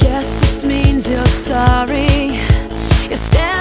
Yes, this means you're sorry. You're